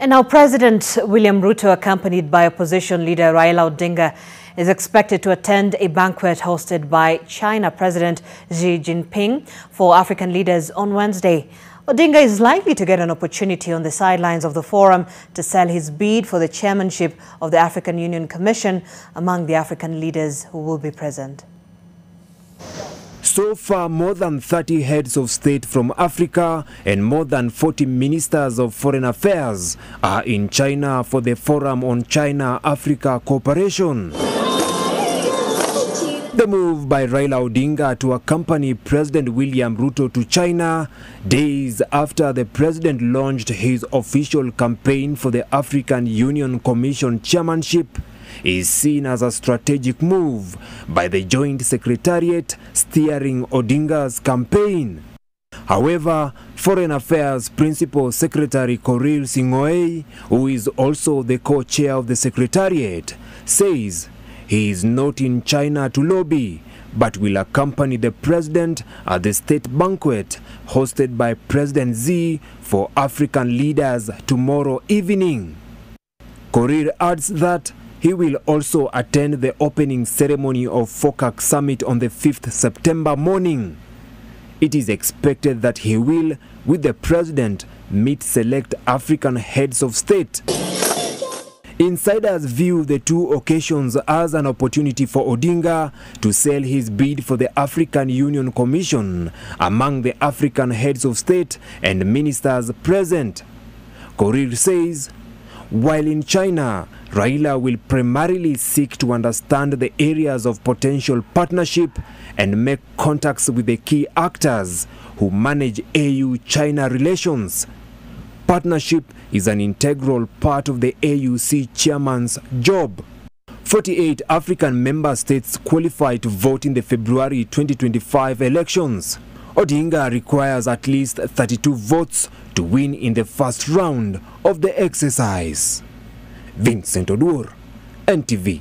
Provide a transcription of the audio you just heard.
And now President William Ruto, accompanied by opposition leader Raila Odinga, is expected to attend a banquet hosted by China President Xi Jinping for African leaders on Wednesday. Odinga is likely to get an opportunity on the sidelines of the forum to sell his bid for the chairmanship of the African Union Commission among the African leaders who will be present. So far, more than 30 heads of state from Africa and more than 40 ministers of foreign affairs are in China for the Forum on China-Africa Cooperation. The move by Raila Odinga to accompany President William Ruto to China, days after the president launched his official campaign for the African Union Commission chairmanship, is seen as a strategic move by the Joint Secretariat steering Odinga's campaign. However, Foreign Affairs Principal Secretary Korir Singoei, who is also the co-chair of the Secretariat, says he is not in China to lobby, but will accompany the president at the state banquet hosted by President Xi for African leaders tomorrow evening. Korir adds that he will also attend the opening ceremony of FOCAC Summit on the 5th September morning. It is expected that he will, with the president, meet select African heads of state. Insiders view the two occasions as an opportunity for Odinga to sell his bid for the African Union Commission among the African heads of state and ministers present. Korir says, while in China, Raila will primarily seek to understand the areas of potential partnership and make contacts with the key actors who manage AU-China relations. Partnership is an integral part of the AUC chairman's job. 48 African member states qualify to vote in the February 2025 elections. Odinga requires at least 32 votes to win in the first round of the exercise. Vincent Odur, NTV.